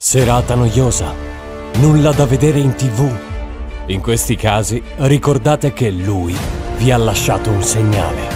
Serata noiosa? Nulla da vedere in TV? In questi casi ricordate che lui vi ha lasciato un segnale.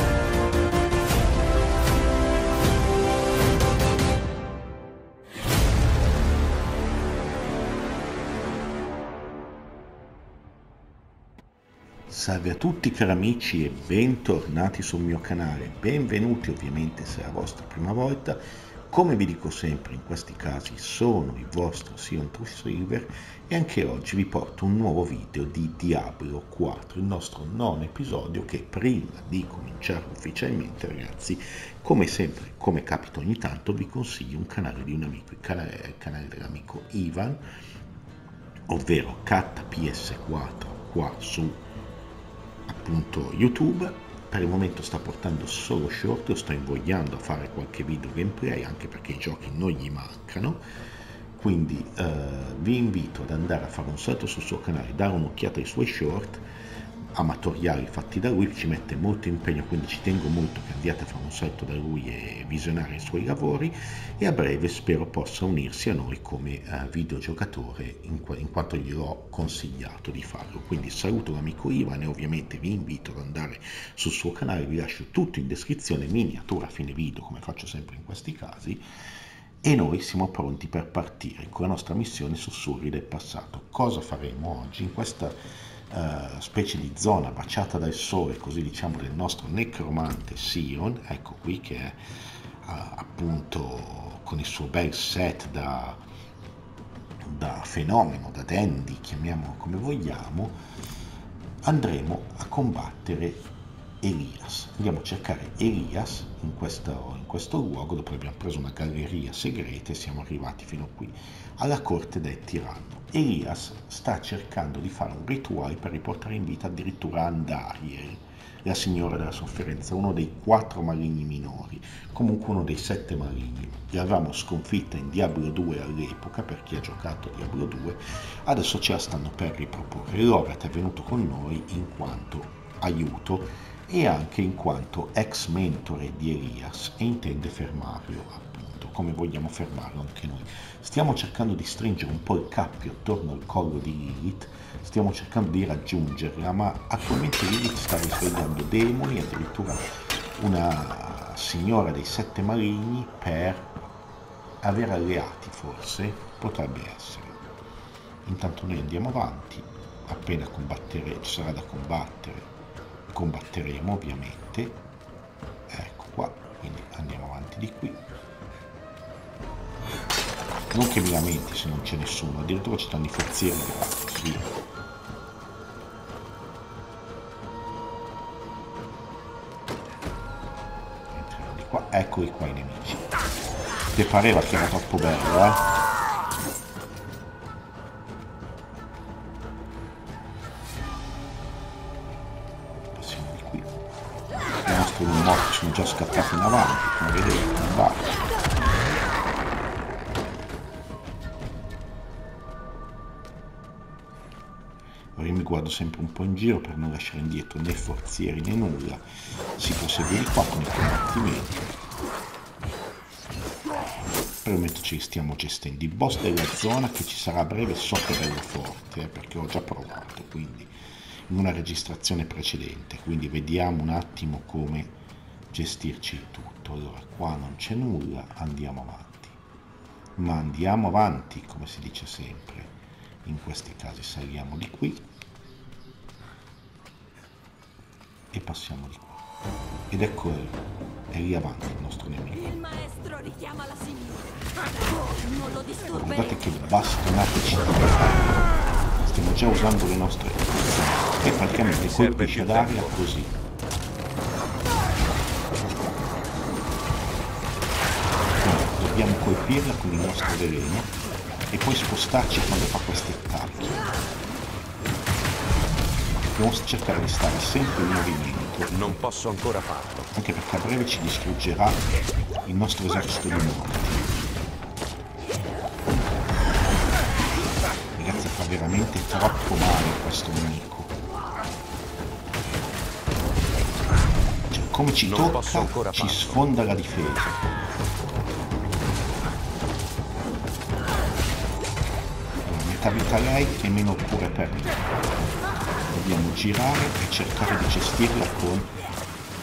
Salve a tutti cari amici e bentornati sul mio canale, benvenuti ovviamente se è la vostra prima volta. Come vi dico sempre in questi casi sono il vostro Sion Truesilver e anche oggi vi porto un nuovo video di Diablo 4, il nostro nono episodio che prima di cominciare ufficialmente ragazzi, come sempre, come capita ogni tanto, vi consiglio un canale di un amico, il canale dell'amico Ivan, ovvero KattaPS4 qua su appunto YouTube. Per il momento sta portando solo short, lo sto invogliando a fare qualche video gameplay anche perché i giochi non gli mancano, quindi vi invito ad andare a fare un salto sul suo canale, dare un'occhiata ai suoi short amatoriali fatti da lui, ci mette molto impegno, quindi ci tengo molto che andiate a fare un salto da lui e visionare i suoi lavori, e a breve spero possa unirsi a noi come videogiocatore in quanto gliel'ho consigliato di farlo. Quindi saluto l'amico Ivan e ovviamente vi invito ad andare sul suo canale, vi lascio tutto in descrizione, miniatura a fine video come faccio sempre in questi casi, e noi siamo pronti per partire con la nostra missione Sussurri del passato. Cosa faremo oggi in questa specie di zona baciata dal sole, così diciamo, del nostro necromante Sion, ecco qui, che è appunto con il suo bel set da fenomeno, da dandy, chiamiamolo come vogliamo, andremo a combattere Elias. Andiamo a cercare Elias in questo luogo dove abbiamo preso una galleria segreta e siamo arrivati fino qui alla corte del tiranno. Elias sta cercando di fare un rituale per riportare in vita addirittura Andariel, la signora della sofferenza, uno dei 4 maligni minori, comunque uno dei 7 maligni. L'avevamo sconfitta in Diablo 2 all'epoca, per chi ha giocato Diablo 2, adesso ce la stanno per riproporre. Lorath è venuto con noi in quanto aiuto e anche in quanto ex mentore di Elias e intende fermarlo, appunto, come vogliamo fermarlo anche noi. Stiamo cercando di stringere un po' il cappio attorno al collo di Lilith, stiamo cercando di raggiungerla, ma attualmente Lilith sta risvegliando demoni, addirittura una signora dei 7 maligni per avere alleati, forse, potrebbe essere. Intanto noi andiamo avanti, appena combattere, ci sarà da combatteremo ovviamente, ecco qua, quindi andiamo avanti di qui, non che mi lamenti se non c'è nessuno, addirittura ci stanno i forzieri davanti. Entriamo di qua, eccoli qua i nemici, ti pareva che era troppo bello, eh? Sono già scattati in avanti, come vedete, in basso. Ora io mi guardo sempre un po' in giro per non lasciare indietro né forzieri né nulla. Si prosegue di qua con il combattimento. Per il momento ci stiamo gestendo. Il boss della zona che ci sarà a breve so che è bello forte, perché ho già provato, quindi in una registrazione precedente, quindi vediamo un attimo come gestirci il tutto. Allora qua non c'è nulla, andiamo avanti, ma andiamo avanti come si dice sempre in questi casi. Saliamo di qui e passiamo di qua, ed ecco è lì avanti il nostro nemico. Il maestro richiama la signora. Guardate che bastonate ci dobbiamo fare, stiamo già usando le nostre e praticamente colpisce ad aria così. Dobbiamo colpirla con il nostro veleno e poi spostarci quando fa questi attacchi. Dobbiamo cercare di stare sempre in movimento. Non posso ancora farlo. Anche perché a breve ci distruggerà il nostro esercito di morti. Ragazzi, fa veramente troppo male questo nemico. Cioè, come ci tocca, ci sfonda la difesa. tanta vita a lei e meno cure per me. Dobbiamo girare e cercare di gestirla con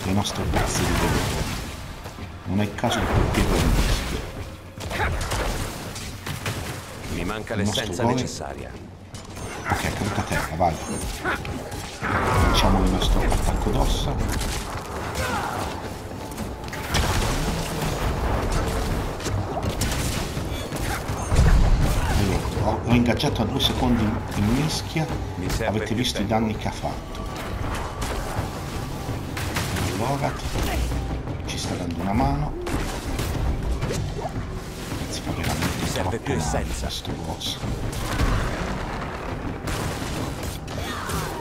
le nostre pezze di veleno. Non è il caso di colpirla in questo. Mi manca l'essenza necessaria. Ok, caduta a terra, vai. Facciamo il nostro attacco d'ossa. Ho ingaggiato a 2 secondi in mischia, avete visto i danni che ha fatto. Lorath ci sta dando una mano. Si fa veramente serve più essenza questo boss.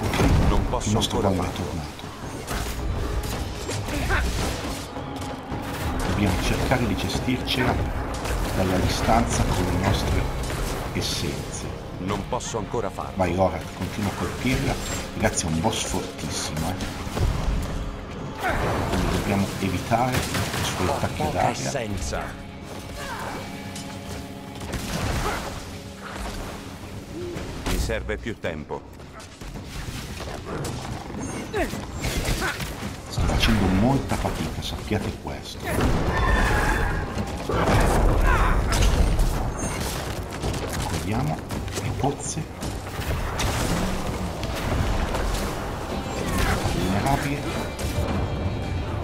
Ok, non posso, il nostro ballo è tornato. Dobbiamo cercare di gestircela dalla distanza con le nostre essenze. Non posso ancora farlo. Vai Lorath, continua a colpirla. Ragazzi, è un boss fortissimo, quindi dobbiamo evitare i suoi attacchi d'aria. Essenza. Mi serve più tempo. Sto facendo molta fatica, sappiate questo. Vediamo le pozze vulnerabile,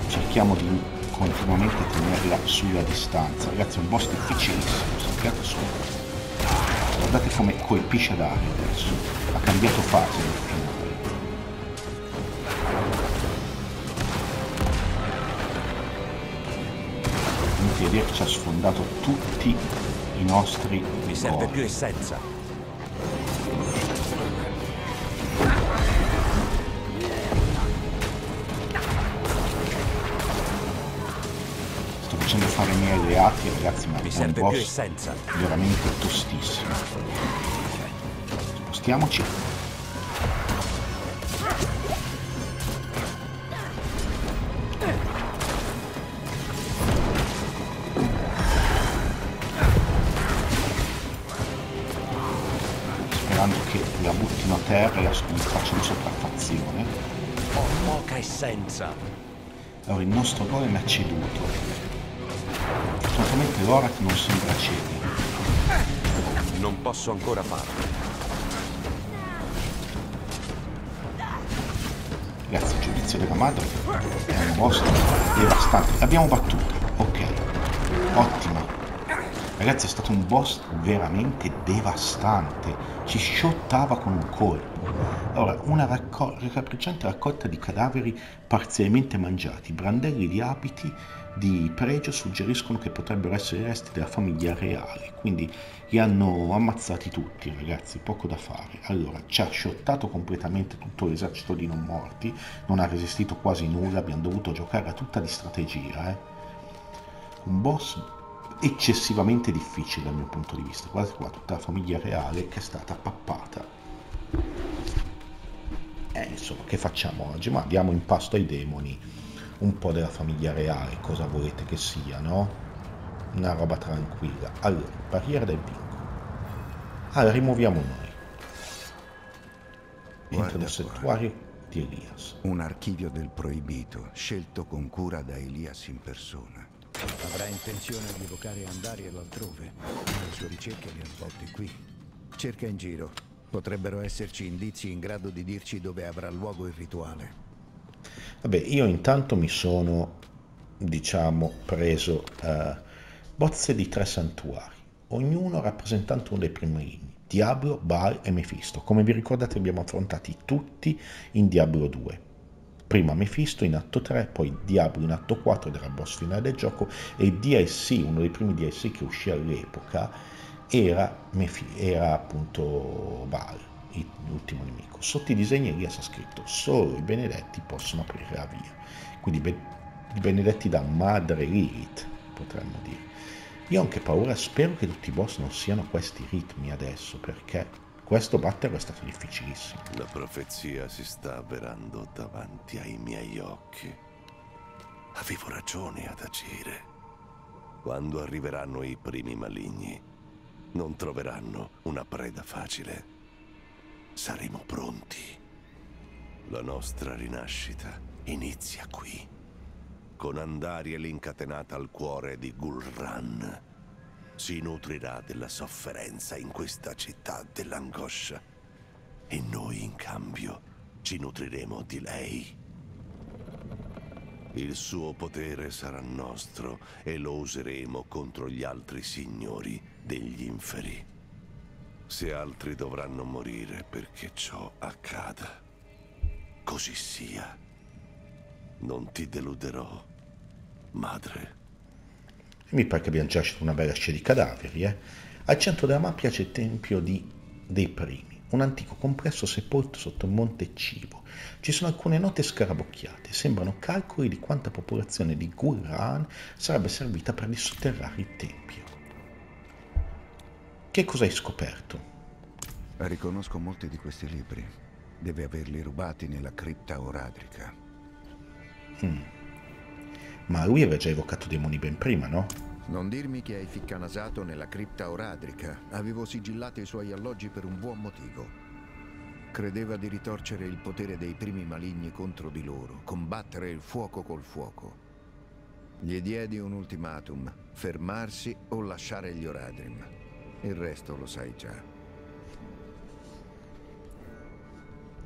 cerchiamo di continuamente tenerla sulla distanza. Ragazzi, è un boss difficilissimo, sappiate solo. Guardate come colpisce ad aria adesso, ha cambiato fase nel finale. In teoria ci ha sfondato tutti i nostri corpi. Mi serve più essenza. Sto facendo fare i miei alleati, ragazzi, ma mi serve più essenza. Veramente tostissimo. Spostiamoci. Faccio una sopraffazione. Ho poca essenza. Allora il nostro golem ha ceduto. Fortunatamente Lorath non sembra cedere. Non posso ancora farlo. Ragazzi, il giudizio della madre è una mossa devastante. L'abbiamo battuta, ok, ottimo. Ragazzi, è stato un boss veramente devastante, ci sciottava con un colpo. Allora, una raccapricciante raccolta di cadaveri parzialmente mangiati, brandelli di abiti di pregio suggeriscono che potrebbero essere i resti della famiglia reale, quindi li hanno ammazzati tutti, ragazzi, poco da fare. Allora, ci ha sciottato completamente tutto l'esercito di non morti, non ha resistito quasi nulla, abbiamo dovuto giocare a tutta di strategia, Un boss eccessivamente difficile dal mio punto di vista. Guardate qua, tutta la famiglia reale che è stata pappata. Insomma, che facciamo oggi? Ma diamo in pasto ai demoni un po' della famiglia reale, cosa volete che sia, no? Una roba tranquilla. Allora, barriera del vincolo. La rimuoviamo noi. Entra nel santuario di Elias. Un archivio del proibito, scelto con cura da Elias in persona. Avrà intenzione di evocare Andariel altrove, le sue ricerche le ha svolte qui. Cerca in giro, potrebbero esserci indizi in grado di dirci dove avrà luogo il rituale. Vabbè, io intanto mi sono, diciamo, preso bozze di 3 santuari, ognuno rappresentante uno dei primi inni: Diablo, Baal e Mephisto. Come vi ricordate, abbiamo affrontati tutti in Diablo 2. Prima Mephisto in atto 3, poi Diablo in atto 4, ed era il boss finale del gioco, e DLC, uno dei primi DLC che uscì all'epoca, era appunto Baal, l'ultimo nemico. Sotto i disegni Elias ha scritto: solo i benedetti possono aprire la via. Quindi i benedetti da madre Lilith, potremmo dire. Io ho anche paura, spero che tutti i boss non siano questi ritmi adesso, perché questo batterlo è stato difficilissimo. La profezia si sta avverando davanti ai miei occhi. Avevo ragione ad agire. Quando arriveranno i primi maligni, non troveranno una preda facile. Saremo pronti. La nostra rinascita inizia qui, con Andariel incatenata al cuore di Gul'Ran. Si nutrirà della sofferenza in questa città dell'angoscia e noi in cambio ci nutriremo di lei. Il suo potere sarà nostro e lo useremo contro gli altri signori degli inferi. Se altri dovranno morire perché ciò accada, così sia. Non ti deluderò, madre. Mi pare che abbiamo già una bella scia di cadaveri, eh? Al centro della mappa c'è il tempio dei primi, un antico complesso sepolto sotto il monte Civo. Ci sono alcune note scarabocchiate, sembrano calcoli di quanta popolazione di Gul'Ran sarebbe servita per dissotterrare il tempio. Che cosa hai scoperto? Riconosco molti di questi libri. Deve averli rubati nella cripta oradrica. Ma lui aveva già evocato demoni ben prima, no? Non dirmi che hai ficcanasato nella cripta oradrica. Avevo sigillato i suoi alloggi per un buon motivo. Credeva di ritorcere il potere dei primi maligni contro di loro, combattere il fuoco col fuoco. Gli diedi un ultimatum: fermarsi o lasciare gli Oradrim. Il resto lo sai già.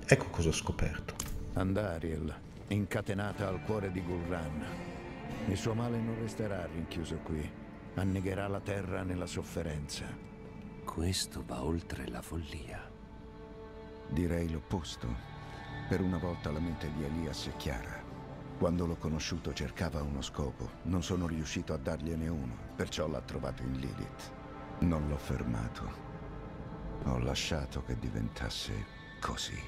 Ecco cosa ho scoperto. Andariel, incatenata al cuore di Gul'Ran. Il suo male non resterà rinchiuso qui. Annegherà la terra nella sofferenza. Questo va oltre la follia. Direi l'opposto. Per una volta la mente di Elias è chiara. Quando l'ho conosciuto cercava uno scopo. Non sono riuscito a dargliene uno, perciò l'ha trovato in Lilith. Non l'ho fermato. Ho lasciato che diventasse così.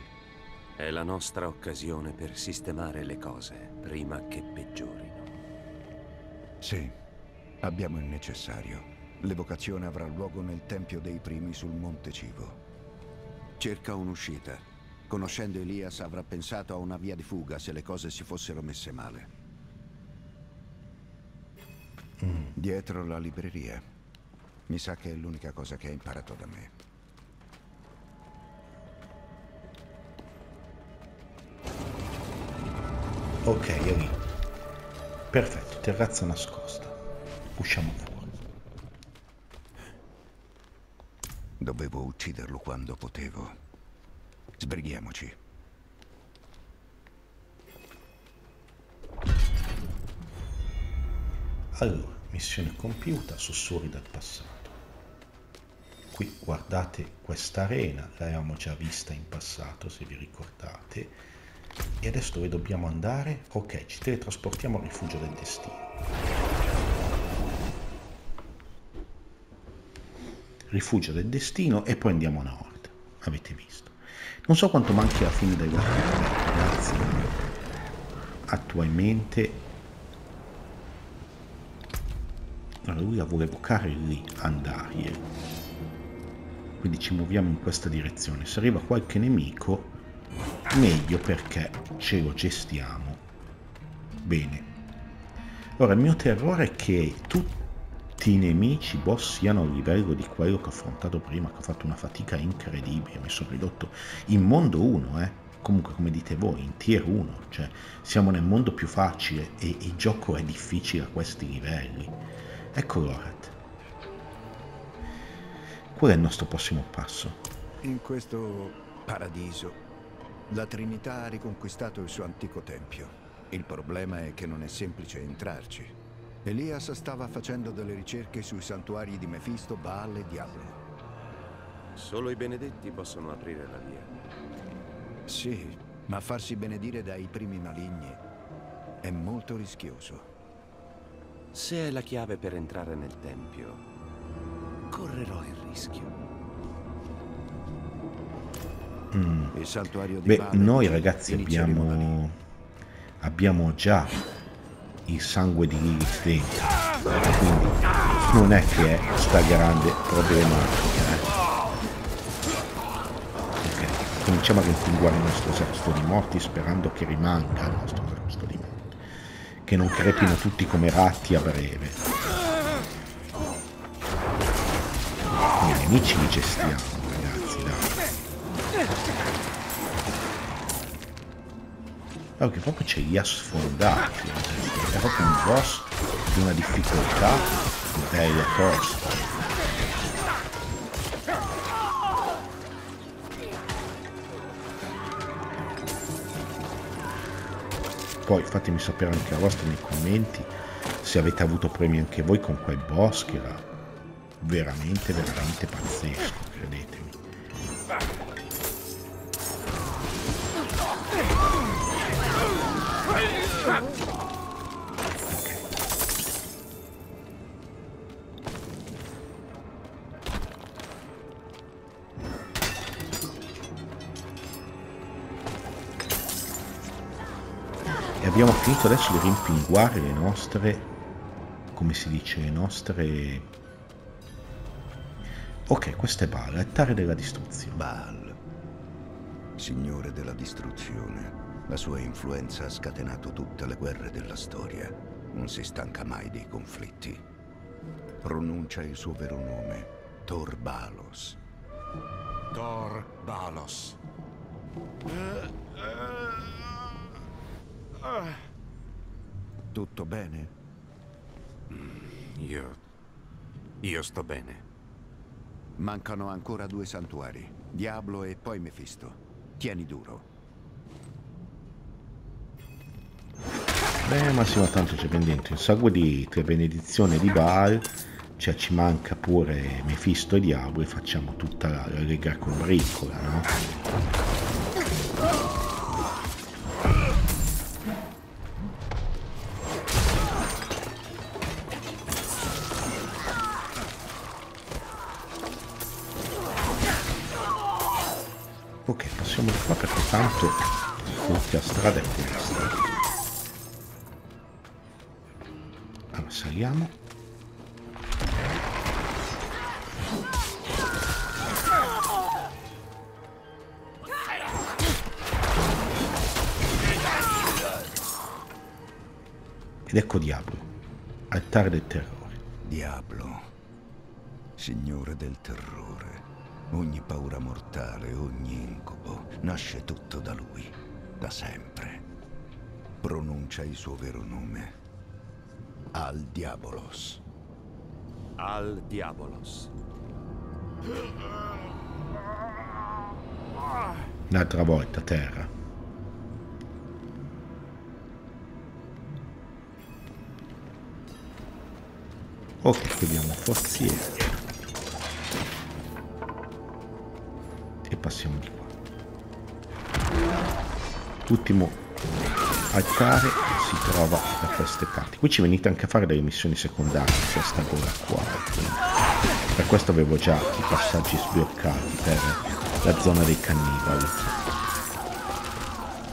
È la nostra occasione per sistemare le cose prima che peggiorino. Sì, abbiamo il necessario. L'evocazione avrà luogo nel Tempio dei Primi sul Monte Civo. Cerca un'uscita. Conoscendo Elias avrà pensato a una via di fuga se le cose si fossero messe male. Dietro la libreria. Mi sa che è l'unica cosa che ha imparato da me. Ok, è lì. Perfetto, terrazza nascosta. Usciamo fuori. Dovevo ucciderlo quando potevo. Sbrighiamoci. Allora, missione compiuta, sussurri dal passato. Qui guardate quest'arena, l'avevamo già vista in passato, se vi ricordate. E adesso dove dobbiamo andare? Ok, ci teletrasportiamo al rifugio del destino. Rifugio del destino e poi andiamo a nord, avete visto. Non so quanto manchi alla fine del ragazzi, attualmente. Allora, lui la vuole evocare lì, Andariel. Quindi ci muoviamo in questa direzione. Se arriva qualche nemico, meglio, perché ce lo gestiamo bene. Ora, il mio terrore è che tutti i nemici boss siano a livello di quello che ho affrontato prima, che ho fatto una fatica incredibile, mi sono ridotto in mondo 1, comunque come dite voi, in tier 1, cioè siamo nel mondo più facile e il gioco è difficile a questi livelli. Ecco Lorath. Qual è il nostro prossimo passo? In questo paradiso la Trinità ha riconquistato il suo antico tempio. Il problema è che non è semplice entrarci. Elias stava facendo delle ricerche sui santuari di Mephisto, Baal e Diablo. Solo i benedetti possono aprire la via. Sì, ma farsi benedire dai primi maligni è molto rischioso. Se è la chiave per entrare nel tempio, correrò il rischio. Il santuario di Baal. Noi ragazzi abbiamo già il sangue di Lilith dentro, quindi non è che è sta grande problematica, Ok, cominciamo a rimpinguare il nostro esercito di morti, sperando che rimanga il nostro esercito di morti, che non crepino tutti come ratti a breve. nemici li gestiamo, ragazzi, dai. Guarda che proprio ce li ha sfondati. È proprio un boss di una difficoltà bella tosta. Poi fatemi sapere anche la vostra nei commenti se avete avuto premi anche voi con quel boss, che era veramente veramente pazzesco, credetemi. Abbiamo finito adesso di rimpinguare le nostre, come si dice, le nostre... Ok, questa è Baal, l'altare della distruzione. Baal, signore della distruzione, la sua influenza ha scatenato tutte le guerre della storia. Non si stanca mai dei conflitti. Pronuncia il suo vero nome, Tor Ba'alos. Tor Ba'alos. Tutto bene? Io sto bene. Mancano ancora 2 santuari, Diablo e poi Mephisto. Tieni duro. Beh, ma sì, ma tanto c'è ben dentro il sangue di 3 benedizioni di Baal, cioè ci manca pure Mephisto e Diablo e facciamo tutta la lega combricola, no? Ok, passiamo qua perché tanto l'ultima strada è questa. Allora saliamo. Ed ecco Diablo, altare del terrore. Diablo, signore del terrore. Ogni paura mortale, ogni incubo, nasce tutto da lui, da sempre. Pronuncia il suo vero nome, Al Diabolos. Al Diabolos. Un'altra volta, terra. Ok, chiudiamo forziere. E passiamo di qua. L'ultimo altare si trova da queste parti. Qui ci venite anche a fare delle missioni secondarie, cioè sta gola qua. Per questo avevo già i passaggi sbloccati per la zona dei cannibali.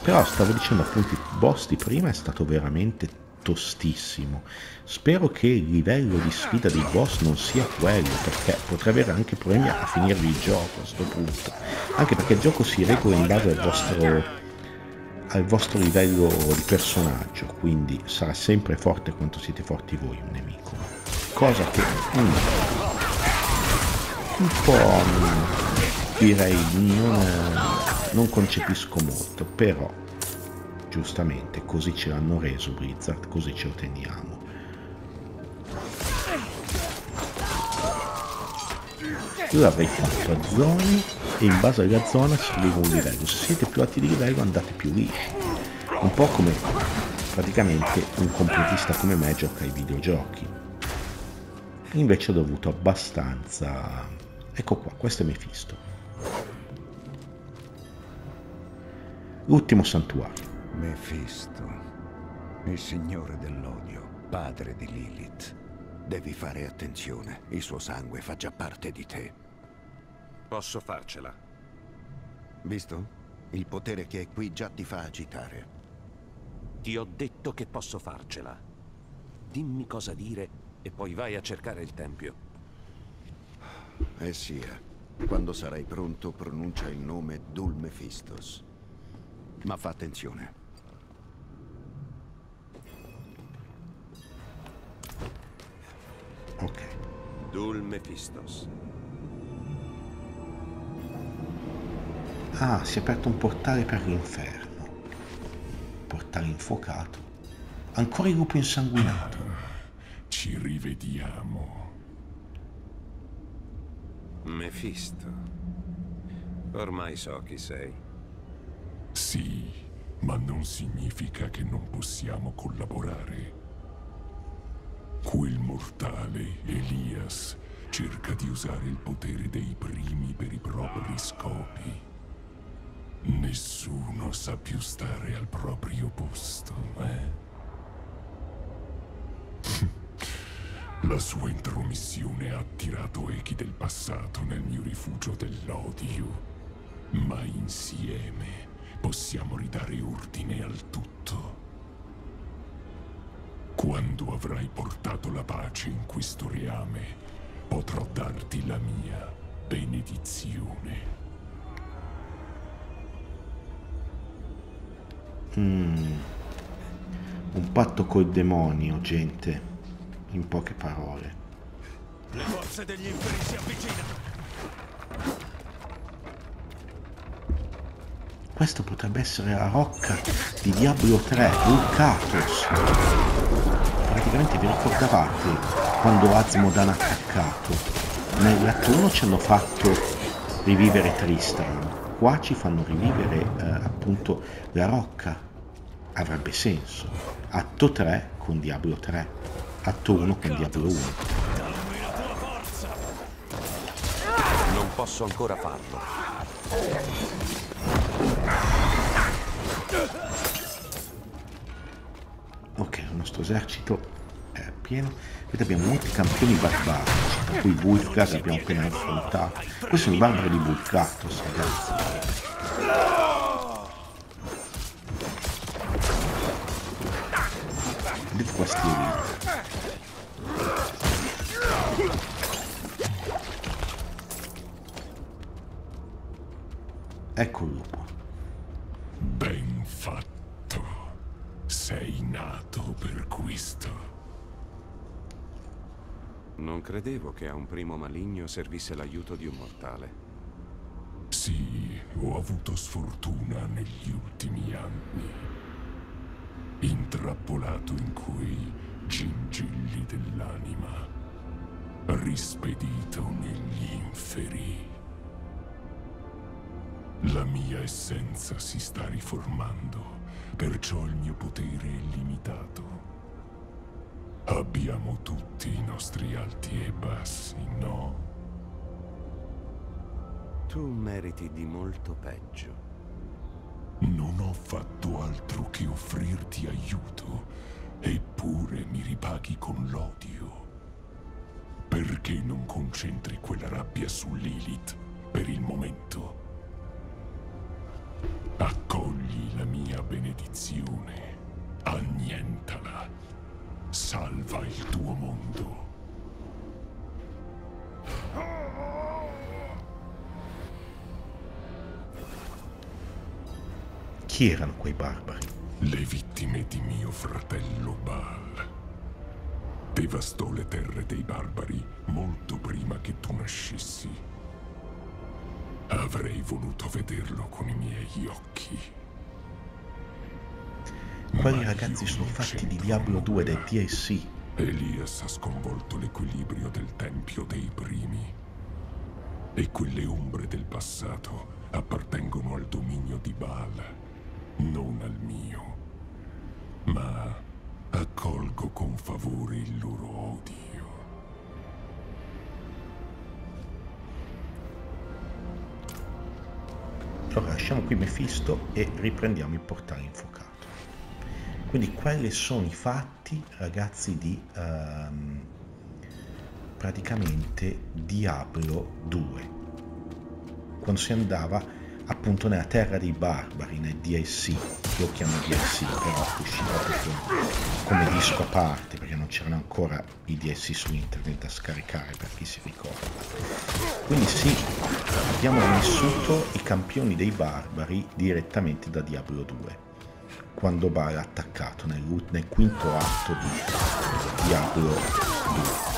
Però stavo dicendo appunto il boss di prima è stato veramente tostissimo. Spero che il livello di sfida dei boss non sia quello, perché potrei avere anche problemi a finirvi il gioco a sto punto, anche perché il gioco si regola in base al vostro livello di personaggio, quindi sarà sempre forte quanto siete forti voi un nemico, cosa che un po' direi non concepisco molto, però giustamente così ce l'hanno reso Blizzard, così ce lo teniamo. Io l'avrei fatto a zone e in base alla zona scrivo un livello, se siete più alti di livello andate più lisci, un po' come praticamente un completista come me gioca ai videogiochi. Invece ho dovuto abbastanza. Ecco qua, questo è Mephisto, l'ultimo santuario. Mephisto, il signore dell'odio, padre di Lilith. Devi fare attenzione, il suo sangue fa già parte di te. Posso farcela. Visto? Il potere che è qui già ti fa agitare. Ti ho detto che posso farcela. Dimmi cosa dire e poi vai a cercare il tempio. Eh sì, quando sarai pronto pronuncia il nome Dul Mephistos. Ma fa attenzione. Ok. Dul Mephistos. Ah, si è aperto un portale per l'inferno. Portale infuocato. Ancora il lupo insanguinato. Ci rivediamo. Mephisto. Ormai so chi sei. Sì, ma non significa che non possiamo collaborare. Quel mortale, Elias, cerca di usare il potere dei primi per i propri scopi. Nessuno sa più stare al proprio posto, eh? La sua intromissione ha attirato echi del passato nel mio rifugio dell'odio. Ma insieme possiamo ridare ordine al tutto. Quando avrai portato la pace in questo reame, potrò darti la mia benedizione. Un patto col demonio, gente. In poche parole. Le forze degli inferi si avvicinano. Questo potrebbe essere la rocca di Diablo 3, il Katos. Praticamente vi ricordavate quando Asmodan ha attaccato? Nell'atto 1 ci hanno fatto rivivere Tristram. Qua ci fanno rivivere appunto la rocca. Avrebbe senso. Atto 3 con Diablo 3. Atto 1 con Diablo 1. Non posso ancora farlo. Ok, il nostro esercito è pieno. Vedete, abbiamo molti campioni barbarici, tra cui Vulgar, abbiamo appena affrontato. Questo è un barbaro di Vulcatos, ragazzi. Vedete questi elite. Ecco il lupo. Ben fatto. Sei nato per questo. Non credevo che a un primo maligno servisse l'aiuto di un mortale. Sì, ho avuto sfortuna negli ultimi anni. Intrappolato in quei gingilli dell'anima. Rispedito negli inferi. La mia essenza si sta riformando, perciò il mio potere è limitato. Abbiamo tutti i nostri alti e bassi, no? Tu meriti di molto peggio. Non ho fatto altro che offrirti aiuto, eppure mi ripaghi con l'odio. Perché non concentri quella rabbia su Lilith per il momento? Accogli la mia benedizione, annientala, salva il tuo mondo. Chi erano quei barbari? Le vittime di mio fratello Baal. Devastò le terre dei barbari molto prima che tu nascessi. Avrei voluto vederlo con i miei occhi. Quali ragazzi sono fatti di Diablo 2 dai DLC? Elias ha sconvolto l'equilibrio del tempio dei primi. E quelle ombre del passato appartengono al dominio di Baal, non al mio. Ma accolgo con favore il loro odio. Allora lasciamo qui Mephisto e riprendiamo il portale infuocato. Quindi quelli sono i fatti, ragazzi, di praticamente Diablo 2, quando si andava appunto nella terra dei barbari, nel DLC. Io lo chiamo DLC, però usciva come disco a parte, perché non c'erano ancora i DLC su internet da scaricare, per chi si ricorda. Quindi sì, abbiamo vissuto i campioni dei barbari direttamente da Diablo 2, quando Baal ha attaccato nel quinto atto di Diablo 2.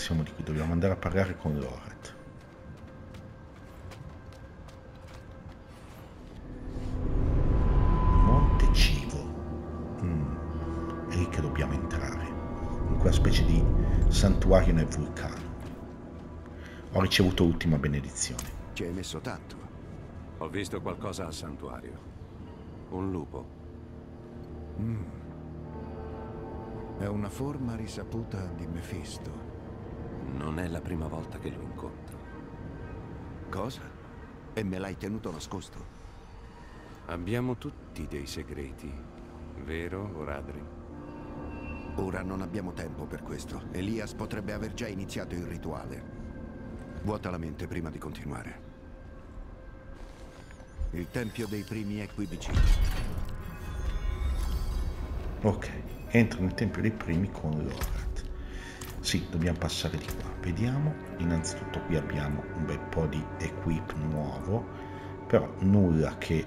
passiamo di qui, dobbiamo andare a parlare con Lorath. Monte Civo. È lì che dobbiamo entrare, in quella specie di santuario nel vulcano. Ho ricevuto l'ultima benedizione. Ci hai messo tanto. Ho visto qualcosa al santuario. Un lupo. È una forma risaputa di Mephisto. Non è la prima volta che lo incontro. Cosa? E me l'hai tenuto nascosto? Abbiamo tutti dei segreti, vero, Oradrim? Ora non abbiamo tempo per questo. Elias potrebbe aver già iniziato il rituale. Vuota la mente prima di continuare. Il tempio dei primi è qui vicino. Ok. Entro nel tempio dei primi con Lorath. Sì, dobbiamo passare di qua. Vediamo, innanzitutto qui abbiamo un bel po' di equip nuovo, però nulla che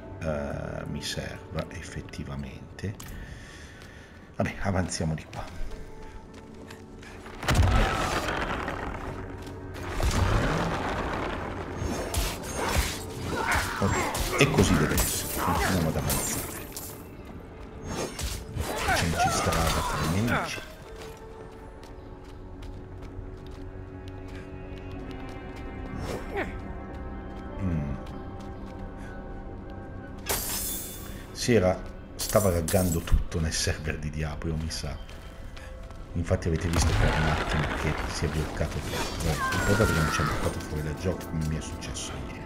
mi serva effettivamente. Vabbè, avanziamo di qua. Ok, e così deve essere. Continuiamo ad avanzare. Nemici. Stava laggando tutto nel server di Diablo, mi sa. Infatti avete visto per un attimo che si è bloccato tutto. Un po' da prima ci ha bloccato fuori dal gioco, come mi è successo ieri.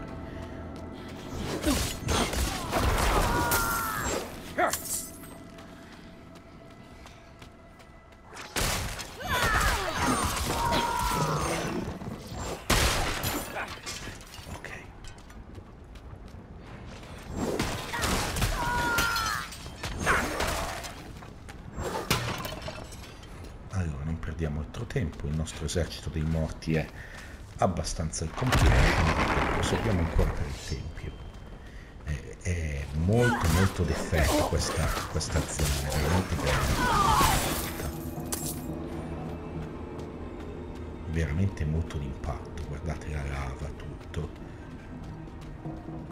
Esercito dei morti è abbastanza al completo, seguiamo ancora per il tempio. È molto molto deferta questa zona, è veramente grande, veramente molto d'impatto. Guardate la lava, tutto.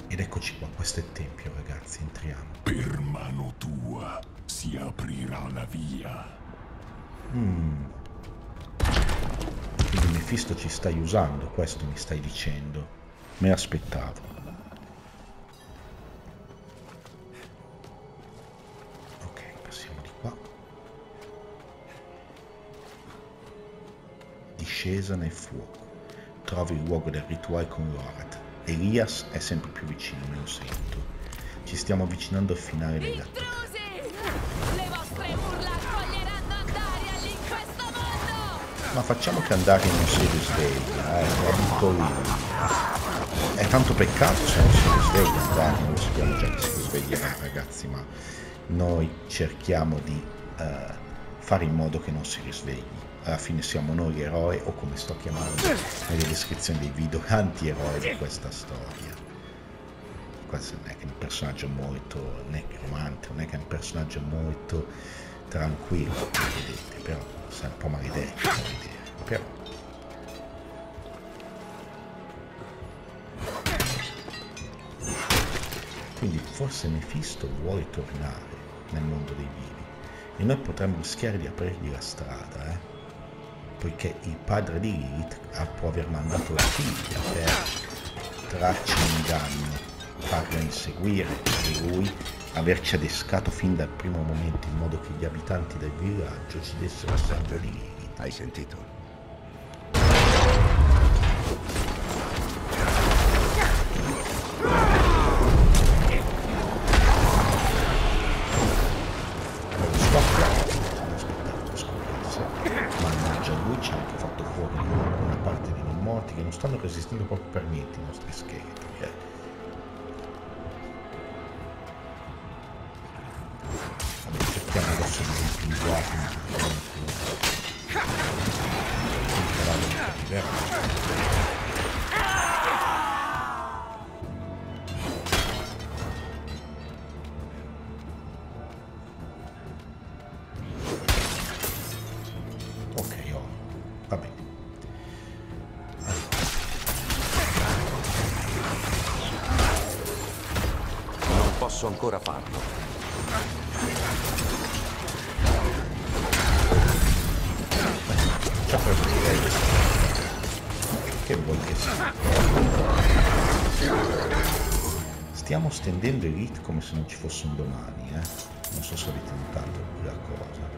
Ed eccoci qua, questo è il tempio, ragazzi, entriamo. Per mano tua si aprirà la via. Quindi Mephisto ci stai usando, questo mi stai dicendo. Me l'aspettavo. Ok, passiamo di qua. Discesa nel fuoco. Trovi il luogo del rituale con Lorath. Elias è sempre più vicino, me lo sento. Ci stiamo avvicinando al finale del gatto. Ma facciamo che Andariel non si risveglia, lo dico io. È tanto peccato se non si risveglia Andariel, lo sappiamo già che si risveglierà, ragazzi, ma noi cerchiamo di fare in modo che non si risvegli. Alla fine siamo noi eroe, o come sto chiamando nelle descrizioni dei video, anti-eroi di questa storia. Questo non è che è un personaggio molto necromante, non è che è un personaggio molto tranquillo, come vedete, però... Sei un po' maledetto, però. Quindi forse Mephisto vuole tornare nel mondo dei vivi e noi potremmo rischiare di aprirgli la strada, poiché il padre di Lilith può aver mandato la figlia per trarci in inganno, farla inseguire, e lui averci adescato fin dal primo momento in modo che gli abitanti del villaggio ci dessero assaggio di Lilith. Hai sentito? Lo scopriamo. Mannaggia, lui ci ha anche fatto fuori una parte di non morti che non stanno resistendo proprio per niente i nostri scheletri. Ok, vabbè. posso ancora farlo. Che bollettino. Stiamo stendendo i hit come se non ci fosse un domani, eh. Non so se avete notato quella cosa.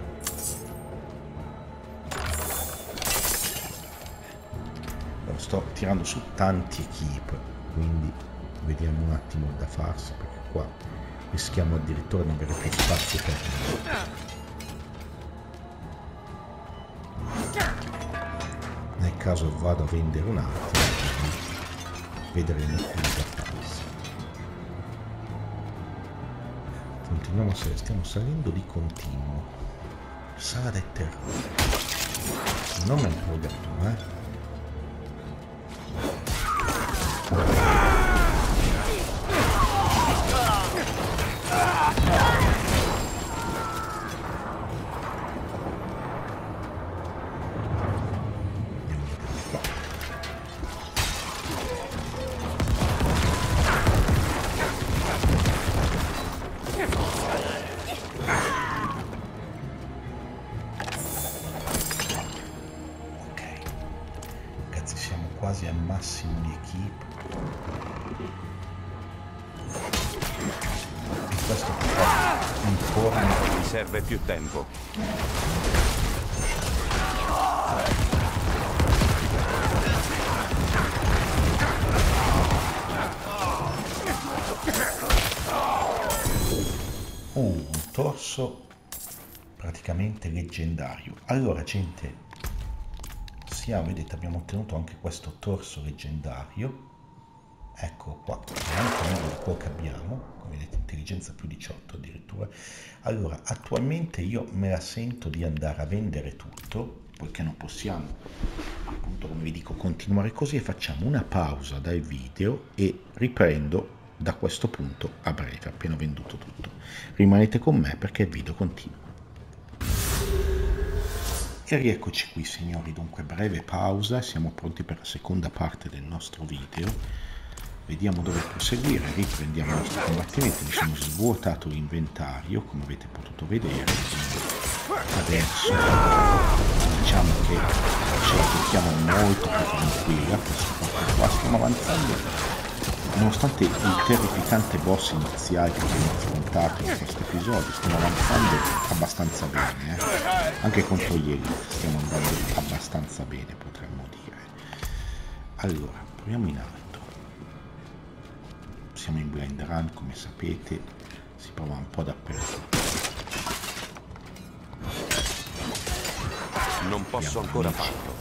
Sto tirando su tanti equip, quindi vediamo un attimo da farsi, perché qua rischiamo addirittura di non avere più spazio per noi. Nel caso vado a vendere un altro, vedremo come da farsi. Continuiamo a salire, stiamo salendo di continuo. Sala del terrore. Non è un programma, eh. Serve più tempo. Un torso praticamente leggendario. Allora gente, siamo, vedete, abbiamo ottenuto anche questo torso leggendario. Eccolo qua, che abbiamo, come vedete, intelligenza più 18 addirittura. Allora, attualmente io me la sento di andare a vendere tutto, poiché non possiamo, appunto, come vi dico, continuare così, e facciamo una pausa dal video e riprendo da questo punto a breve, appena venduto tutto. Rimanete con me perché il video continua. E rieccoci qui signori, dunque breve pausa, siamo pronti per la seconda parte del nostro video. Vediamo dove proseguire, riprendiamo il nostro combattimento, mi sono svuotato l'inventario come avete potuto vedere, adesso diciamo che ce la portiamo molto più tranquilla, questo fatto qua stiamo avanzando, nonostante il terrificante boss iniziale che abbiamo affrontato in questo episodio, stiamo avanzando abbastanza bene, eh? Anche contro Lilith stiamo andando abbastanza bene potremmo dire. Allora, proviamo in alto. Siamo in blind run, come sapete, si prova un po' dappertutto. Non posso ancora farlo.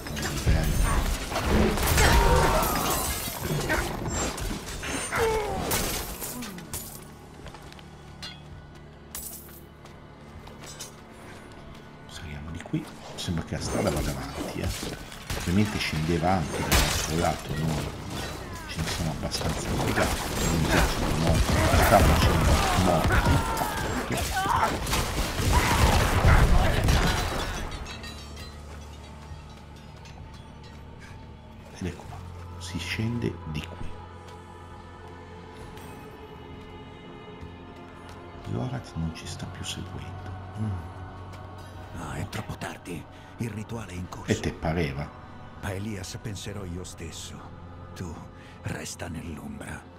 Saliamo di qui, sembra che la strada vada avanti, eh. Ovviamente scendeva anche dal nostro lato, no? Ce ne sono abbastanza obbligati, non piacciono molto, stanno facendo morti. Ed ecco qua, si scende di qui. Lorath non ci sta più seguendo. No, è troppo tardi, il rituale è in corso. E te pareva? A Elias penserò io stesso. Tu resta nell'ombra.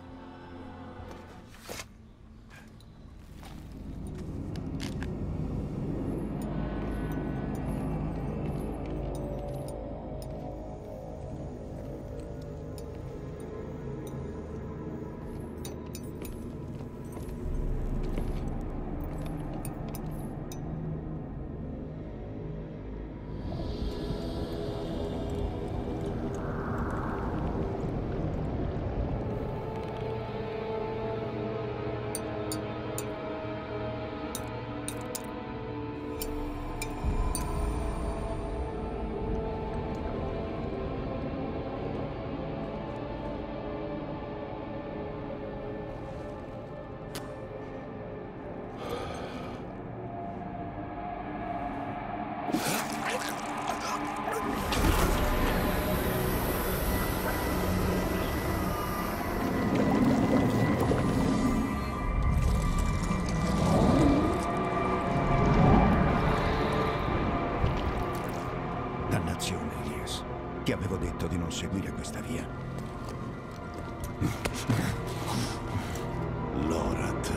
Dannazione, Elias. Ti avevo detto di non seguire questa via. Lorath.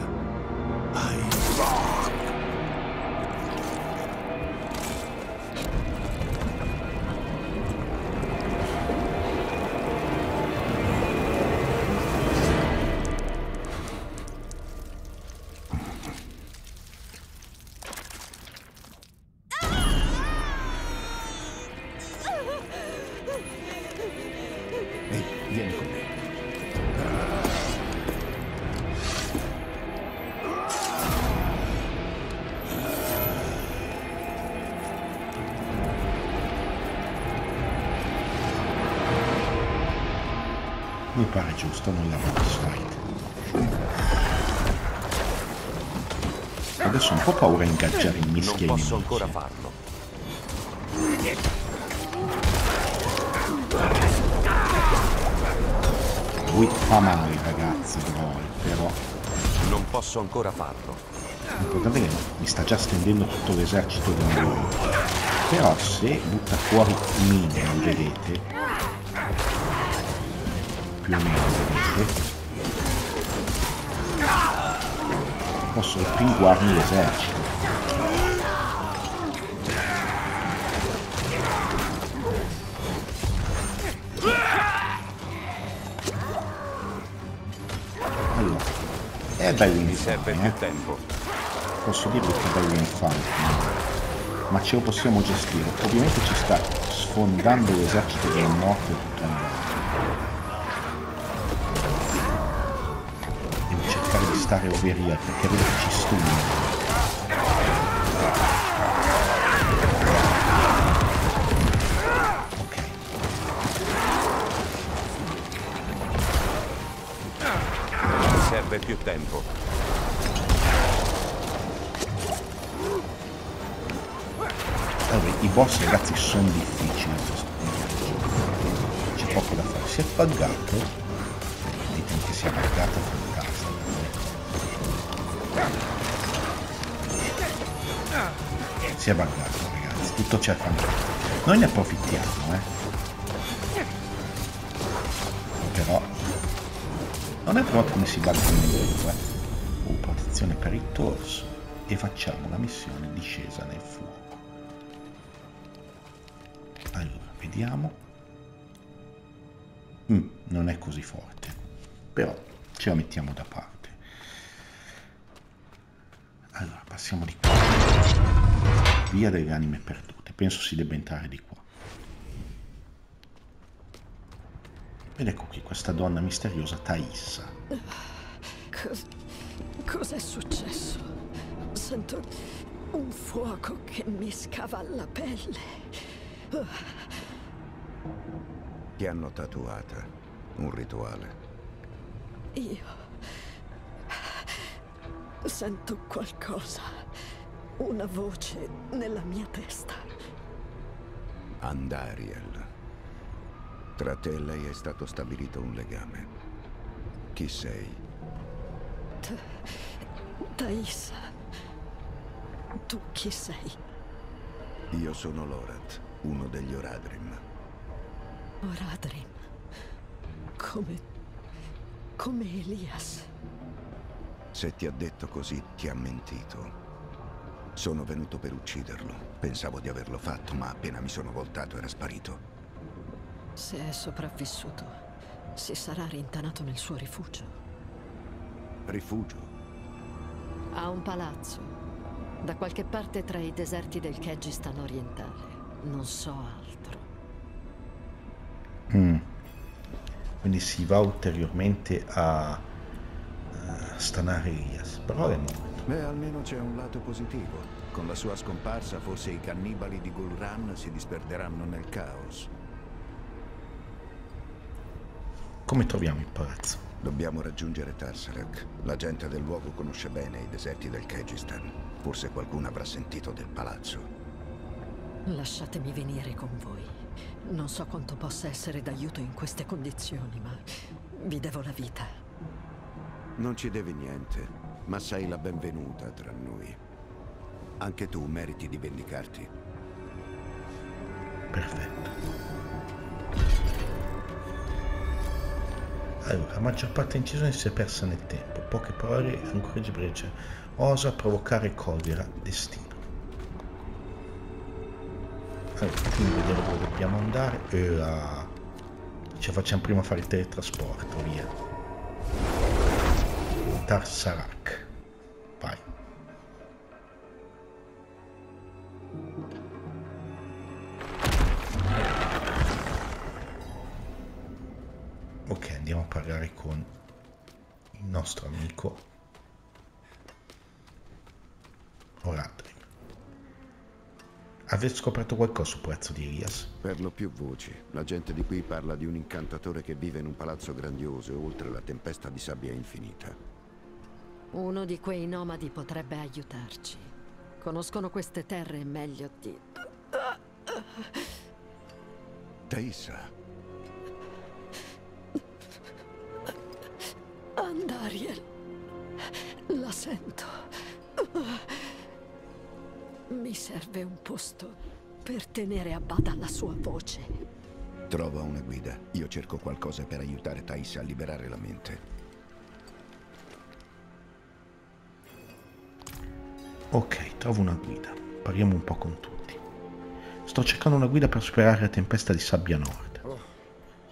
Mi pare giusto non la boss fight. Adesso ho un po' paura a ingaggiare in mischia. Non posso ancora farlo. Lui fa male, ragazzi, però. Non posso ancora farlo. L'importante è che mi sta già stendendo tutto l'esercito di un. Però se butta fuori mine, non vedete? Più o meno posso pinguarmi l'esercito. Allora è bello infame, posso dirvi che è bello infame, ma ce lo possiamo gestire. Ovviamente ci sta sfondando l'esercito del nord e tutto il mondo. Stare overia perché vedo che ci stunna. Ok, mi serve più tempo. Vabbè, i boss ragazzi sono difficili in questo punto. C'è poco da fare. Si è buggato, ditemi che sia buggato. Si è buggato, ragazzi, tutto c'è fantastico. Noi ne approfittiamo, però non è proprio come si bugga in Europa. Protezione per il torso e facciamo la missione discesa nel fuoco. Allora vediamo. Non è così forte, però ce la mettiamo da parte. Allora, passiamo di qua. Via delle anime perdute. Penso si debba entrare di qua. Ed ecco qui questa donna misteriosa, Taissa. Cos'è successo? Sento un fuoco che mi scavalla la pelle. Ti hanno tatuata un rituale. Io... sento qualcosa, una voce nella mia testa. Andariel, tra te e lei è stato stabilito un legame. Chi sei? Taissa, tu chi sei? Io sono Lorath, uno degli Oradrim. Oradrim? Come Elias? Se ti ha detto così, ti ha mentito. Sono venuto per ucciderlo. Pensavo di averlo fatto, ma appena mi sono voltato era sparito. Se è sopravvissuto, si sarà rintanato nel suo rifugio. Rifugio? Ha un palazzo, da qualche parte tra i deserti del Kehjistan orientale. Non so altro. Quindi si va ulteriormente a... stanare Elias, però è morto. Beh, almeno c'è un lato positivo. Con la sua scomparsa forse i cannibali di Gul'Ran si disperderanno nel caos. Come troviamo il palazzo? Dobbiamo raggiungere Tarsarak. La gente del luogo conosce bene i deserti del Kehjistan. Forse qualcuno avrà sentito del palazzo. Lasciatemi venire con voi. Non so quanto possa essere d'aiuto in queste condizioni, ma vi devo la vita. Non ci devi niente, ma sei la benvenuta tra noi. Anche tu meriti di vendicarti. perfetto. Allora, la maggior parte delle incisioni si è persa nel tempo, poche parole ancora di breccia. Osa provocare collera, destino. Allora, quindi vediamo dove dobbiamo andare. Ci facciamo prima fare il teletrasporto, via. Tarsarak. Vai. Ok, andiamo a parlare con il nostro amico Horadrim. Avete scoperto qualcosa sul prezzo di Elias? Per lo più voci. La gente di qui parla di un incantatore che vive in un palazzo grandioso oltre la tempesta di sabbia infinita. Uno di quei nomadi potrebbe aiutarci. Conoscono queste terre meglio di... Taissa. Andariel. La sento. Mi serve un posto per tenere a bada la sua voce. Trova una guida. Io cerco qualcosa per aiutare Taissa a liberare la mente. Ok, trovo una guida. Parliamo un po' con tutti. Sto cercando una guida per superare la tempesta di sabbia nord. Oh,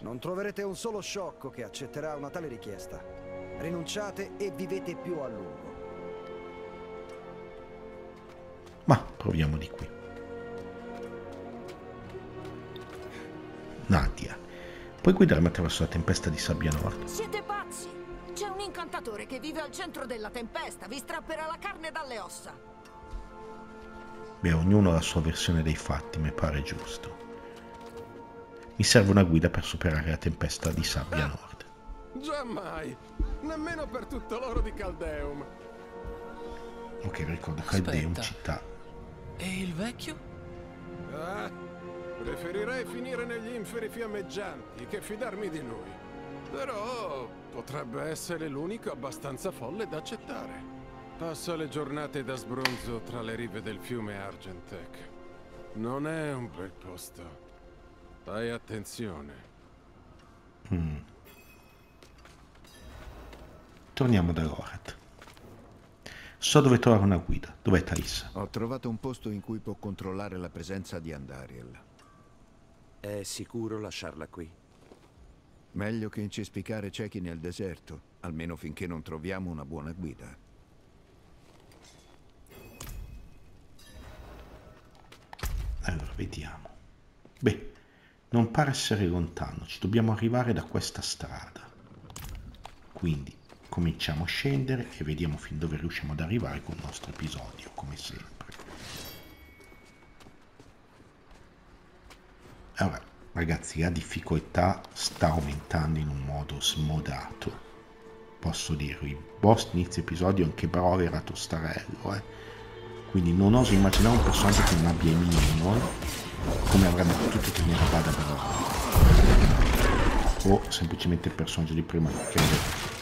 non troverete un solo sciocco che accetterà una tale richiesta. Rinunciate e vivete più a lungo. Ma proviamo di qui. Nadia, puoi guidarmi attraverso la tempesta di sabbia nord? Siete pazzi! C'è un incantatore che vive al centro della tempesta, vi strapperà la carne dalle ossa. Beh, ognuno ha la sua versione dei fatti, mi pare giusto. Mi serve una guida per superare la tempesta di sabbia nord. Già mai! Nemmeno per tutto l'oro di Caldeum. Ok, mi ricordo Caldeum città. E il vecchio? Ah, preferirei finire negli inferi fiammeggianti che fidarmi di lui. Però potrebbe essere l'unico abbastanza folle da accettare. Passa le giornate da sbronzo tra le rive del fiume Argentec. Non è un bel posto. Fai attenzione. Torniamo da Lorath. So dove trovare una guida. Dov'è Taissa? Ho trovato un posto in cui può controllare la presenza di Andariel. È sicuro lasciarla qui? Meglio che incespicare ciechi nel deserto, almeno finché non troviamo una buona guida. Allora, vediamo. Beh, non pare essere lontano. Ci dobbiamo arrivare da questa strada. Quindi... cominciamo a scendere e vediamo fin dove riusciamo ad arrivare con il nostro episodio, come sempre. Allora, ragazzi, la difficoltà sta aumentando in un modo smodato. Posso dirvi, il boss inizio episodio è anche bravo era tostarello, Quindi non oso immaginare un personaggio che non abbia i minion, come avrebbe potuto tenere a bada bravo. O semplicemente il personaggio di prima che...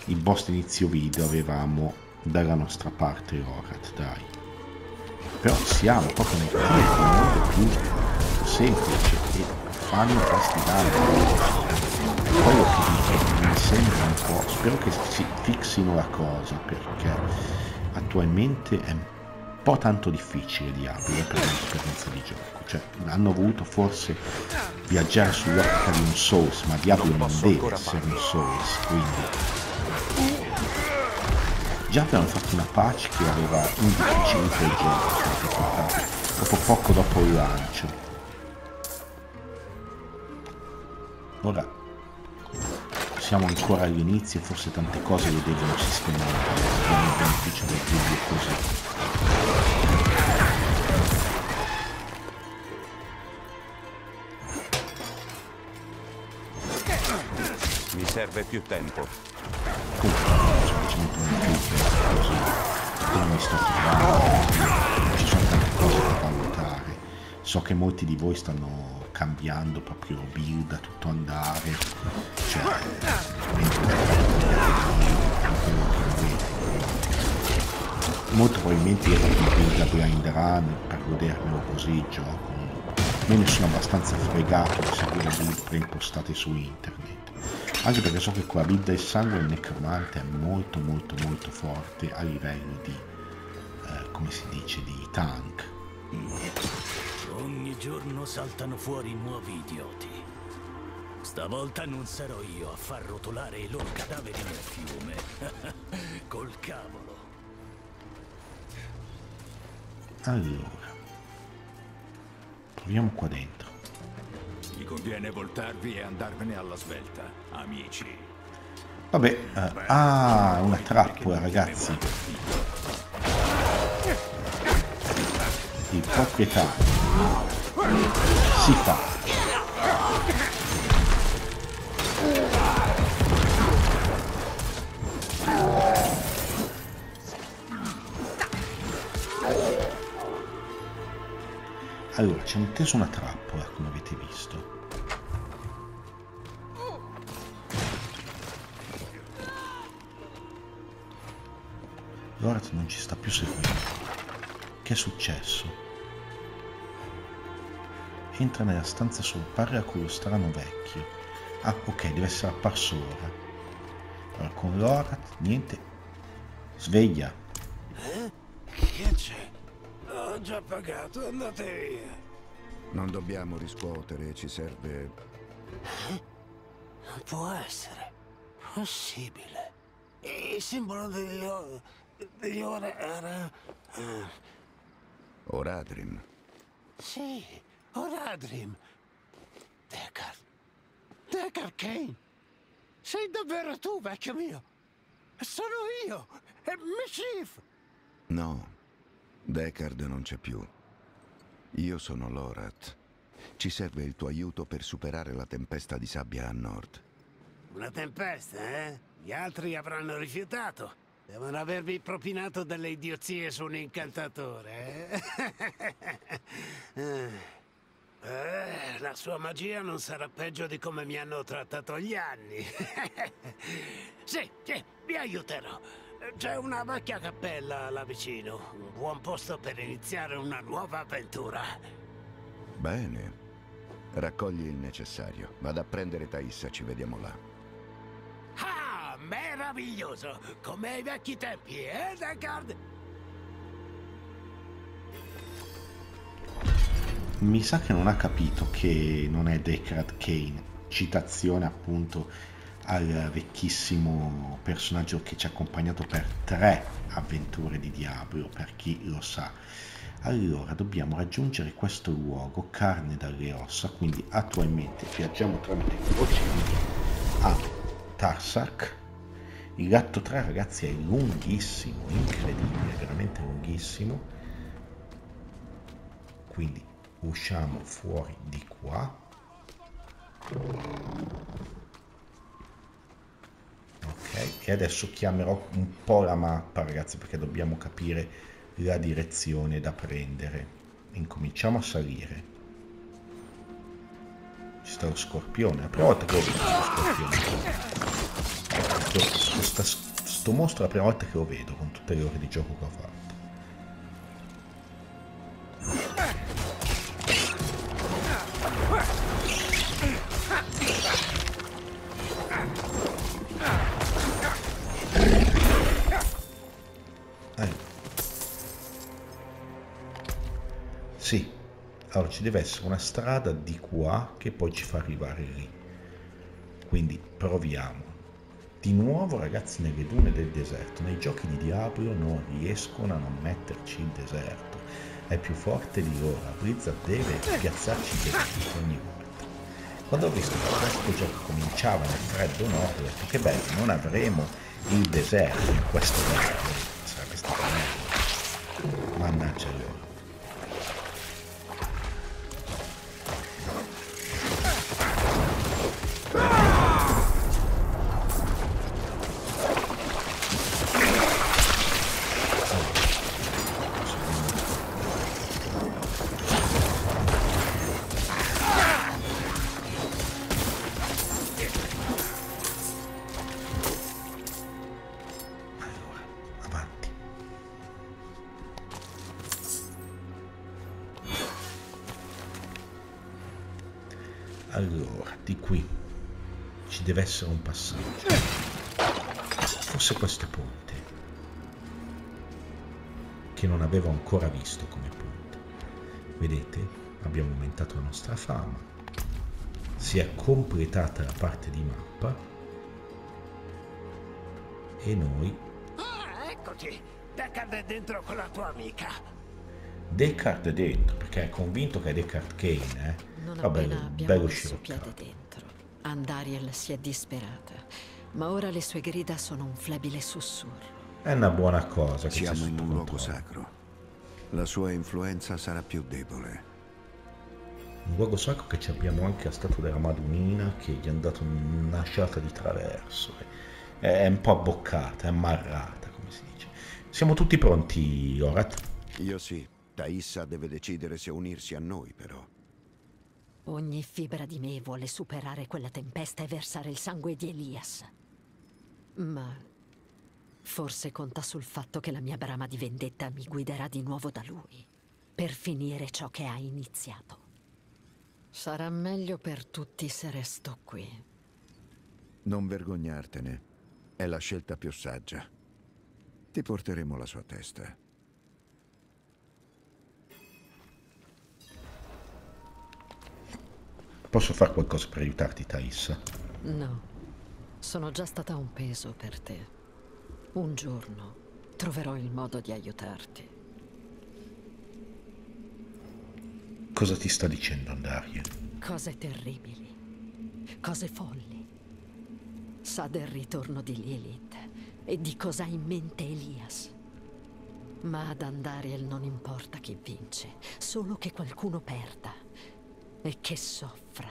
il boss inizio video avevamo dalla nostra parte Lorath, dai. Però siamo proprio nel modo più semplice e fanno fastidiare. Quello che dico mi sembra un po'... spero che si fixino la cosa, perché attualmente è un po' tanto difficile Diablo per l'esperienza di gioco. Cioè, hanno voluto forse viaggiare sull'arca di un Souls, ma Diablo non deve essere un Souls, quindi... già avevano fatto una patch che aveva un difficilità del gioco proprio poco dopo il lancio. Ora siamo ancora all'inizio e forse tante cose le devono sistemare per il beneficio del video così. Mi serve più tempo. Semplicemente un più così come sto trovando, ci sono tante cose da valutare. So che molti di voi stanno cambiando proprio build a tutto andare, cioè molto probabilmente io ho fatto un build a Blind Run per godermelo così il gioco, almeno sono abbastanza fregato di seguire build preimpostate su internet, anche perché so che con la build del sangue il necromante è molto forte a livello di come si dice, di tank. Ogni giorno saltano fuori nuovi idioti. Stavolta non sarò io a far rotolare i loro cadaveri nel fiume. Col cavolo. Allora, proviamo qua dentro. Vi conviene voltarvi e andarvene alla svelta, amici. Vabbè, ah, una trappola, ragazzi. Di proprietà. Si fa. Allora, ci hanno teso una trappola, come avete visto. Lorath non ci sta più seguendo. Che è successo? Entra nella stanza solitaria con lo strano vecchio. Ah, ok, deve essere apparso ora. Allora, con Lorath, niente. Sveglia. Che c'è? Ho già pagato, andate via. Non dobbiamo riscuotere, ci serve... Non può essere possibile. Il simbolo degli era... Oradrim. Sì, Oradrim. Deckard Cain. Sei davvero tu, vecchio mio? Sono io, è Meshif. No. Deckard non c'è più. Io sono Lorath. Ci serve il tuo aiuto per superare la tempesta di sabbia a nord. Una tempesta, eh? Gli altri avranno rifiutato. Devono avervi propinato delle idiozie su un incantatore, eh? La sua magia non sarà peggio di come mi hanno trattato gli anni. Sì, vi aiuterò. C'è una vecchia cappella là vicino, un buon posto per iniziare una nuova avventura. Bene. Raccogli il necessario. Vado a prendere Taissa, ci vediamo là. Ah, meraviglioso! Come ai vecchi tempi, Deckard? Mi sa che non ha capito che non è Deckard Cain. Citazione appunto al vecchissimo personaggio che ci ha accompagnato per 3 avventure di Diablo, per chi lo sa. Allora, dobbiamo raggiungere questo luogo, carne dalle ossa, quindi attualmente viaggiamo tramite il crociere a Tarsarak. Il gatto 3, ragazzi, è lunghissimo, incredibile, veramente lunghissimo, quindi usciamo fuori di qua. Ok, e adesso chiamerò un po' la mappa, ragazzi, perché dobbiamo capire la direzione da prendere. Incominciamo a salire. Ci sta lo scorpione, la prima volta che lo vedo lo scorpione. Sto mostro è la prima volta che lo vedo, con tutte le ore di gioco che ho fatto. Allora ci deve essere una strada di qua che poi ci fa arrivare lì, quindi proviamo di nuovo, ragazzi, nelle dune del deserto. Nei giochi di Diablo non riescono a non metterci il deserto, è più forte di loro. Blizzard deve piazzarci deserto ogni volta. Quando ho visto che questo gioco cominciava nel freddo nord, ho detto che bello, non avremo il deserto in questo caso, sarebbe stato meglio, mannaggia loro. Allora, di qui ci deve essere un passaggio. Forse questo ponte, che non avevo ancora visto come ponte. Vedete, abbiamo aumentato la nostra fama, si è completata la parte di mappa e noi... Ah, eccoti! Deckard è dentro con la tua amica. Deckard è dentro, perché è convinto che è Deckard Cain, eh? Non appena abbiamo messo piede dentro, Andariel si è disperata, ma ora le sue grida sono un flebile sussurro. È una buona cosa che siamo in un luogo sacro. La sua influenza sarà più debole. Un luogo sacro che ci abbiamo anche la statua della Madonnina che gli è andata un'asciata di traverso. È un po' abboccata, è marrata, come si dice. Siamo tutti pronti, Lorath? Io sì. Taissa deve decidere se unirsi a noi, però. Ogni fibra di me vuole superare quella tempesta e versare il sangue di Elias. Ma forse conta sul fatto che la mia brama di vendetta mi guiderà di nuovo da lui, per finire ciò che ha iniziato. Sarà meglio per tutti se resto qui. Non vergognartene, è la scelta più saggia. Ti porteremo la sua testa. Posso fare qualcosa per aiutarti, Taissa? No, sono già stata un peso per te. Un giorno troverò il modo di aiutarti. Cosa ti sta dicendo, Andariel? Cose terribili, cose folli. Sa del ritorno di Lilith e di cosa ha in mente Elias. Ma ad Andariel non importa chi vince, solo che qualcuno perda. E che soffra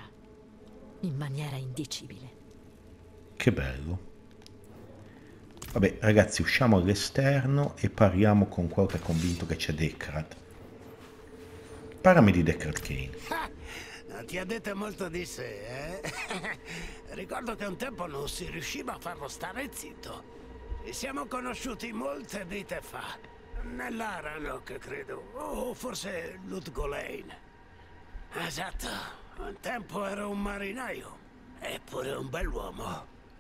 in maniera indicibile. Che bello. Vabbè, ragazzi, usciamo all'esterno e parliamo con quello che è convinto che c'è Deckard. Parlami di Deckard Cain. Ah, ti ha detto molto di sé, eh? Ricordo che un tempo non si riusciva a farlo stare zitto. Ci siamo conosciuti molte vite fa. Nell'Aranok, credo. O forse Lut Gholein. Esatto, un tempo ero un marinaio, eppure un bell'uomo.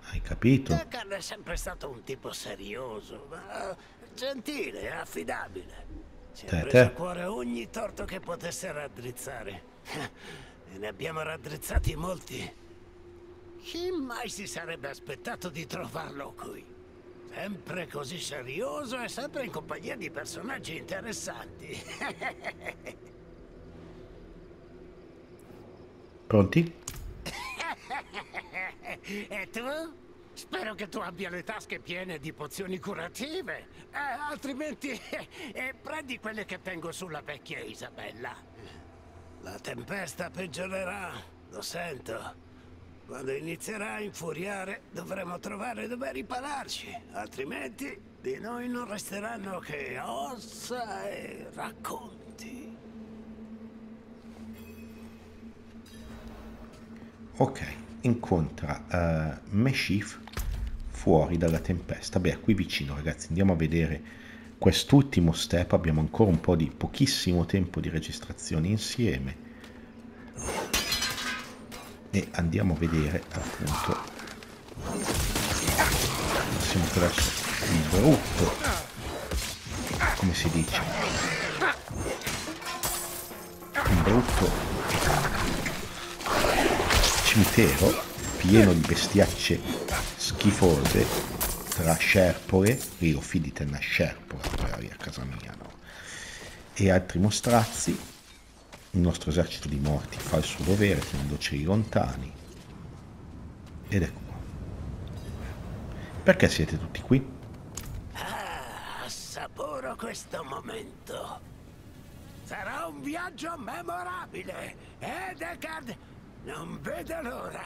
Hai capito? Deckard è sempre stato un tipo serioso, ma gentile, affidabile. Ci ha preso a cuore ogni torto che potesse raddrizzare. E ne abbiamo raddrizzati molti. Chi mai si sarebbe aspettato di trovarlo qui? Sempre così serioso e sempre in compagnia di personaggi interessanti. Pronti? E tu? Spero che tu abbia le tasche piene di pozioni curative, altrimenti prendi quelle che tengo sulla vecchia Isabella. La tempesta peggiorerà, lo sento. Quando inizierà a infuriare dovremo trovare dove ripararci, altrimenti di noi non resteranno che ossa e racconti. Ok, incontra Meshif fuori dalla tempesta. Beh, qui vicino, ragazzi, andiamo a vedere quest'ultimo step. Abbiamo ancora un po' di pochissimo tempo di registrazione insieme e andiamo a vedere appunto. Siamo attraverso il brutto, come si dice, un brutto cimitero pieno di bestiacce schifose tra scerpore, io fidite una scerpora per a casa mia, no? E altri mostrazzi. Il nostro esercito di morti fa il suo dovere tenendoci lontani. Ed ecco qua. Perché siete tutti qui? Ah, assaporo questo momento. Sarà un viaggio memorabile, Deckard? Non vedo l'ora!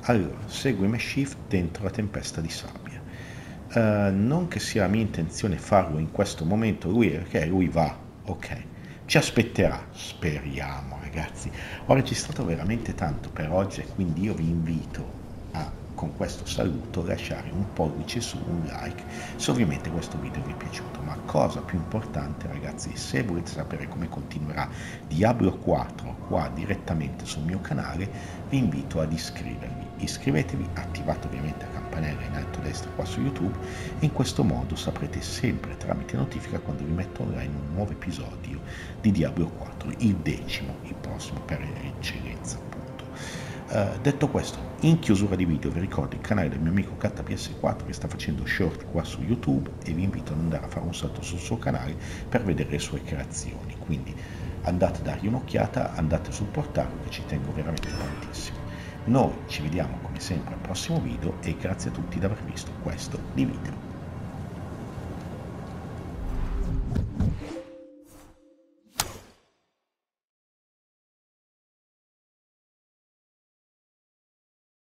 Allora, segui Meshif dentro la tempesta di sabbia. Non che sia la mia intenzione farlo in questo momento, lui perché lui va, ok. Ci aspetterà, speriamo, ragazzi. Ho registrato veramente tanto per oggi e quindi io vi invito a, con questo saluto, lasciare un pollice su, un like, se ovviamente questo video vi è piaciuto, ma cosa più importante, ragazzi, se volete sapere come continuerà Diablo 4 qua direttamente sul mio canale, vi invito ad iscrivervi. Iscrivetevi, attivate ovviamente la campanella in alto a destra qua su YouTube, e in questo modo saprete sempre tramite notifica quando vi metto online un nuovo episodio di Diablo 4, il 10º, il prossimo per eccellenza, appunto. Detto questo, in chiusura di video vi ricordo il canale del mio amico KattaPS4 che sta facendo short qua su YouTube, e vi invito ad andare a fare un salto sul suo canale per vedere le sue creazioni, quindi andate a dargli un'occhiata, andate a supportarlo che ci tengo veramente tantissimo. Noi ci vediamo come sempre al prossimo video e grazie a tutti di aver visto questo video.